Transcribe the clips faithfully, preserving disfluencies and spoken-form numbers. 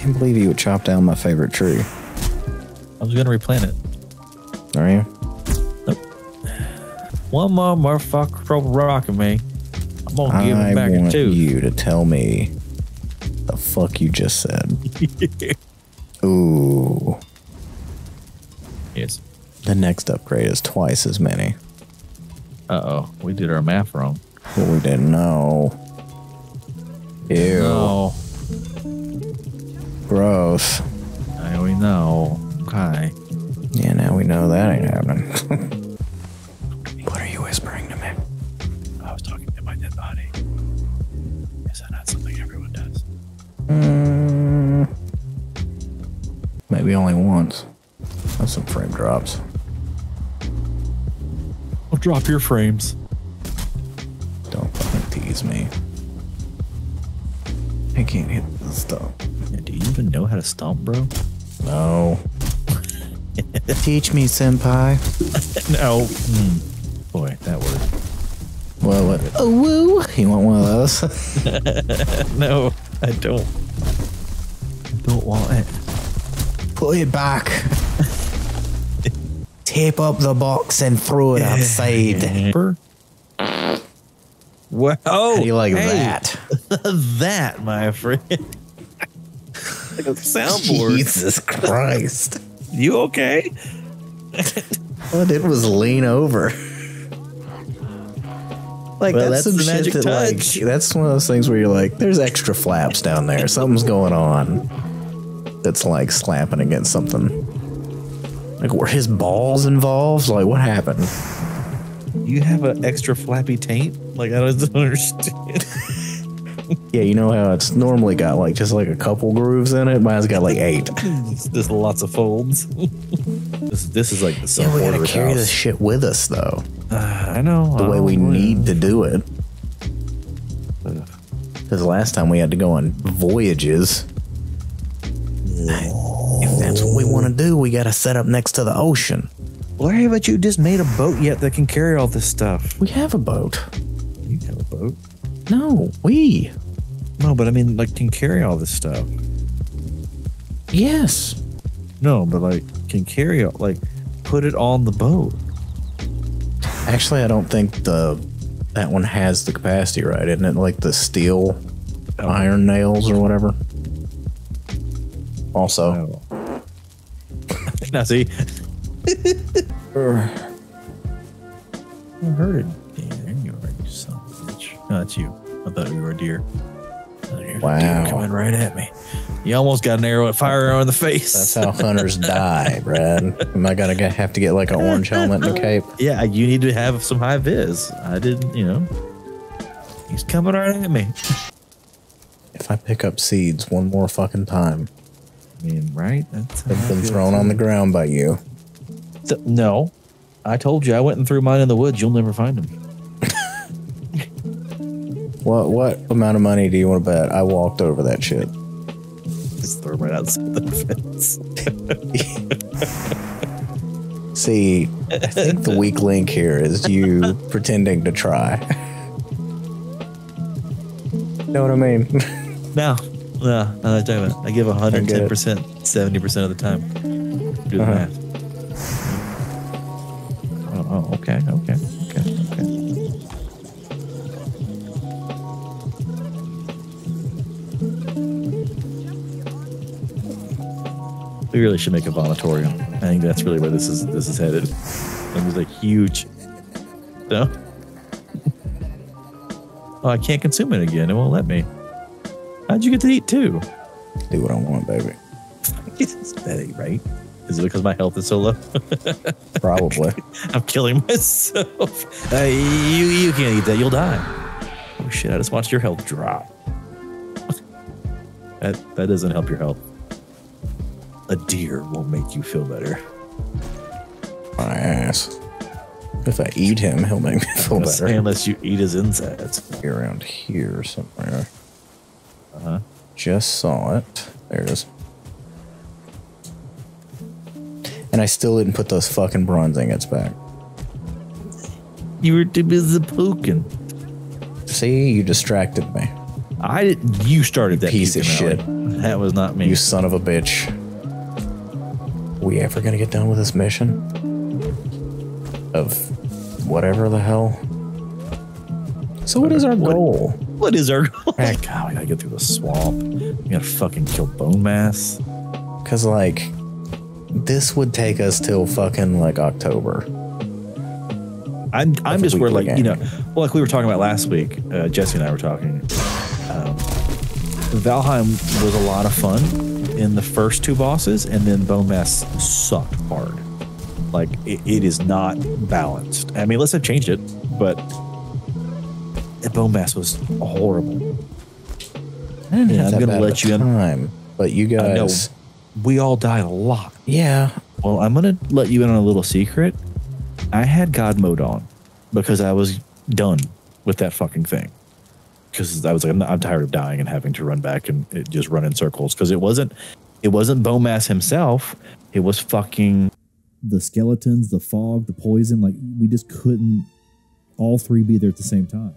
can't believe you would chop down my favorite tree. I was going to replant it. Are you? Nope. One more motherfucker for rocking me. I'm going to give him back in two. I want you to tell me the fuck you just said. Ooh. Yes. The next upgrade is twice as many. Uh-oh. We did our math wrong. But we didn't know. Ew. No. Gross. Now we know. Okay. Yeah, now we know that ain't happening. What are you whispering to me? I was talking to my dead body. Is that not something everyone does? Mm, maybe only once. That's some frame drops. I'll drop your frames. Don't fucking tease me. I can't hit the stomp. Yeah, do you even know how to stomp, bro? No. Teach me, senpai. No. Mm. Boy, that word. Well, what? Oh, woo. You want one of those? No, I don't. I don't want it. Put it back. Tape up the box and throw it outside. Well, oh, how do you like hey. that? That, my friend. Like a soundboard. Jesus Christ. You okay? All I did was lean over. Like well, that's, that's the magic that, touch. Like, that's one of those things where you're like, there's extra flaps down there. Something's going on. That's like slapping against something. Like, were his balls involved? Like, what happened? You have an extra flappy taint? Like, I don't understand. Yeah, you know how it's normally got like just like a couple grooves in it? Mine's got like eight. There's lots of folds. this, this is like the sub yeah, we gotta carry house. This shit with us, though. Uh, I know. The I way we know. need to do it. Because last time we had to go on voyages. Oh. If that's what we want to do, we gotta set up next to the ocean. Larry, but you just made a boat yet that can carry all this stuff. We have a boat. You have a boat? No, we. No, but I mean, like, can carry all this stuff. Yes. No, but like, can carry, like, put it on the boat. Actually, I don't think the that one has the capacity, right? Isn't it like the steel oh. iron nails or whatever? Also. Oh. Now, see. I heard it. No, that's you. I thought you were a deer. You're wow. A deer coming right at me. You almost got an arrow at fire arrow in the face. That's how hunters die, Brad. Am I going to have to get like an orange helmet and a cape? Yeah, you need to have some high vis. I didn't, you know. He's coming right at me. If I pick up seeds one more fucking time. I mean, right? That's They've been thrown on the ground by you. Th no. I told you I went and threw mine in the woods. You'll never find them. What what amount of money do you want to bet? I walked over that shit. Just throw right outside the fence. See, I think the weak link here is you pretending to try. Know what I mean? No, no, no. I don't. I give one hundred ten percent, seventy percent of the time. Do the uh-huh. math. Oh, oh, okay, okay, okay, okay. We really should make a vomitorium. I think that's really where this is this is headed. It was like huge. No? Oh, I can't consume it again. It won't let me. How'd you get to eat too? Do what I want, baby. It's pathetic, right? Is it because my health is so low? Probably. I'm killing myself. Uh, you, you can't eat that. You'll die. Oh, shit. I just watched your health drop. that, that doesn't help your health. A deer will make you feel better. My ass. If I eat him, he'll make me feel better. Say, unless you eat his insides. Around here somewhere. Uh-huh. Just saw it. There it is. And I still didn't put those fucking bronze ingots back. You were too busy poking. See, you distracted me. I didn't. You started that piece of shit. That was not me. You son of a bitch. We ever gonna get done with this mission? Of whatever the hell. So what is our goal? What is our goal? God, we gotta get through the swamp. We gotta fucking kill Bonemass. Cause like, this would take us till fucking like October. I'm I'm just worried, like, you know, well, like we were talking about last week. Uh, Jesse and I were talking. Um, Valheim was a lot of fun in the first two bosses, and then Bonemass sucked hard. Like it, it is not balanced. I mean, unless I changed it, but that Bonemass was horrible. I didn't yeah, have I'm that gonna let you time, in. But you guys, I know, we all died a lot. Yeah. Well, I'm gonna let you in on a little secret. I had God mode on because I was done with that fucking thing. Because I was like, I'm, not, I'm tired of dying and having to run back and it just run in circles. Because it wasn't, it wasn't Bonemass himself. It was fucking the skeletons, the fog, the poison. Like we just couldn't all three be there at the same time.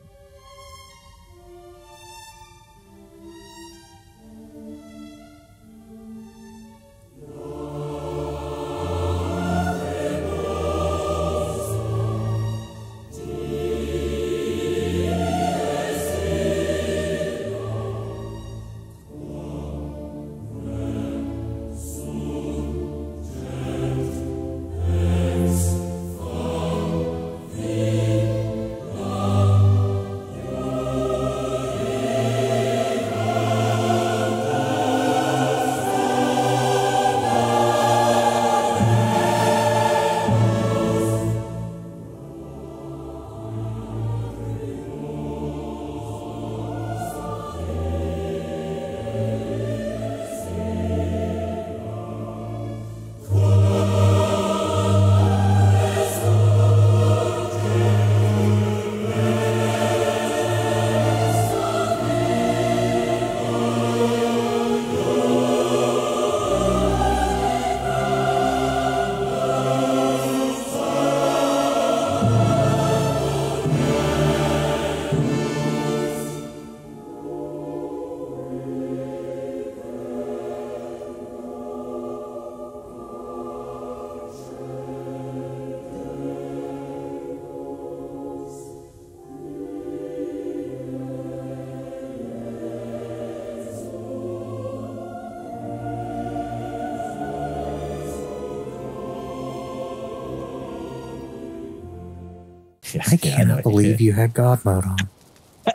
Yeah, I cannot yeah, I believe you, you had God mode on.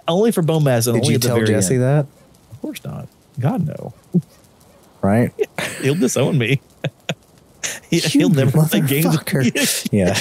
Only for Bonemass. Did only you tell Jesse end. That? Of course not. God, no. Right? He'll disown me. He'll never play games. Yeah.